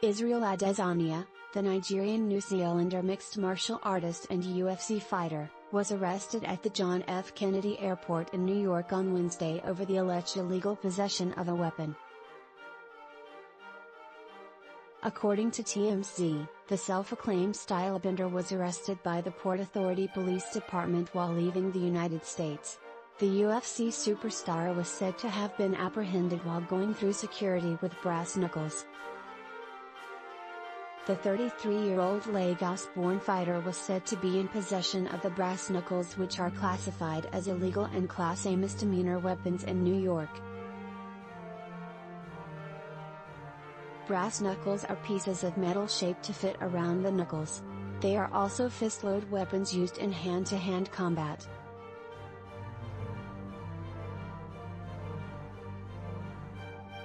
Israel Adesanya, the Nigerian New Zealander mixed martial artist and UFC fighter, was arrested at the John F. Kennedy Airport in New York on Wednesday over the alleged illegal possession of a weapon. According to TMZ, the self-acclaimed Stylebender was arrested by the Port Authority Police Department while leaving the United States. The UFC superstar was said to have been apprehended while going through security with brass knuckles. The 33-year-old Lagos-born fighter was said to be in possession of the brass knuckles, which are classified as illegal and Class A misdemeanor weapons in New York. Brass knuckles are pieces of metal shaped to fit around the knuckles. They are also fist-load weapons used in hand-to-hand combat.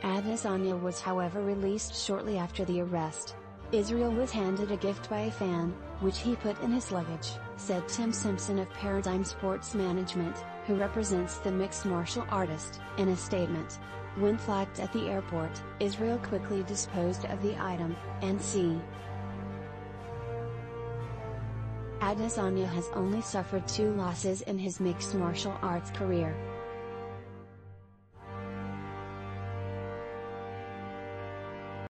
Adesanya was, however, released shortly after the arrest. Israel was handed a gift by a fan, which he put in his luggage, said Tim Simpson of Paradigm Sports Management, who represents the mixed martial artist, in a statement. When flagged at the airport, Israel quickly disposed of the item, and c. Adesanya has only suffered two losses in his mixed martial arts career.